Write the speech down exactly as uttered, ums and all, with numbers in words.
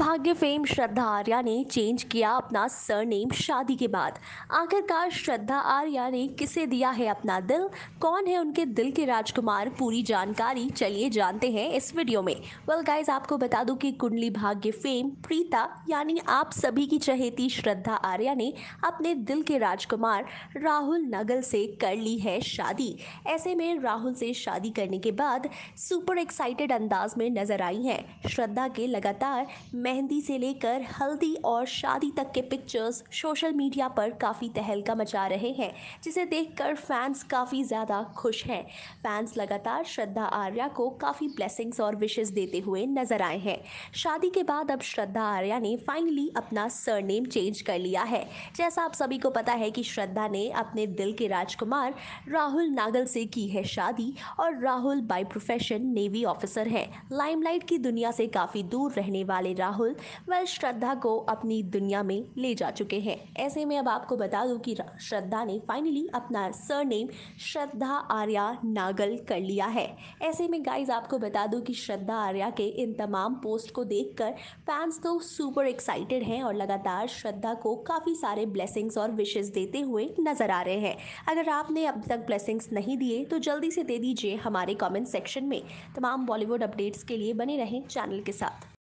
भाग्य फेम श्रद्धा आर्या ने चेंज किया अपना सरनेम शादी के बाद। आखिरकार श्रद्धा आर्या ने किसे दिया है अपना दिल, कौन है उनके दिल के राजकुमार, पूरी जानकारी चलिए जानते हैं इस वीडियो में। वेल गाइस, आपको बता दूं कि कुंडली भाग्य फेम प्रीता यानी आप सभी की चहेती श्रद्धा आर्या ने अपने दिल के राजकुमार राहुल नगल से कर ली है शादी। ऐसे में राहुल से शादी करने के बाद सुपर एक्साइटेड अंदाज में नजर आई हैं। श्रद्धा के लगातार मेहंदी से लेकर हल्दी और शादी तक के पिक्चर्स सोशल मीडिया पर काफ़ी तहलका मचा रहे हैं, जिसे देखकर फैंस काफ़ी ज़्यादा खुश हैं। फैंस लगातार श्रद्धा आर्या को काफ़ी ब्लेसिंग्स और विशेस देते हुए नजर आए हैं। शादी के बाद अब श्रद्धा आर्या ने फाइनली अपना सरनेम चेंज कर लिया है। जैसा आप सभी को पता है कि श्रद्धा ने अपने दिल के राजकुमार राहुल नागल से की है शादी और Rahul by profession navy officer हैं। लाइमलाइट की दुनिया से काफ़ी दूर रहने वाले राहुल वह श्रद्धा को अपनी दुनिया में ले जा चुके हैं। ऐसे में अब आपको बता दूं कि श्रद्धा ने फाइनली अपना सरनेम श्रद्धा आर्या नागल कर लिया है। ऐसे में गाइज आपको बता दूं कि श्रद्धा आर्या के इन तमाम पोस्ट को देखकर फैंस तो सुपर एक्साइटेड हैं और लगातार श्रद्धा को काफ़ी सारे ब्लेसिंग्स और विशेस देते हुए नजर आ रहे हैं। अगर आपने अब तक ब्लेसिंग्स नहीं दिए तो जल्दी से दे दीजिए हमारे कमेंट सेक्शन में। तमाम बॉलीवुड अपडेट्स के लिए बने रहें चैनल के साथ।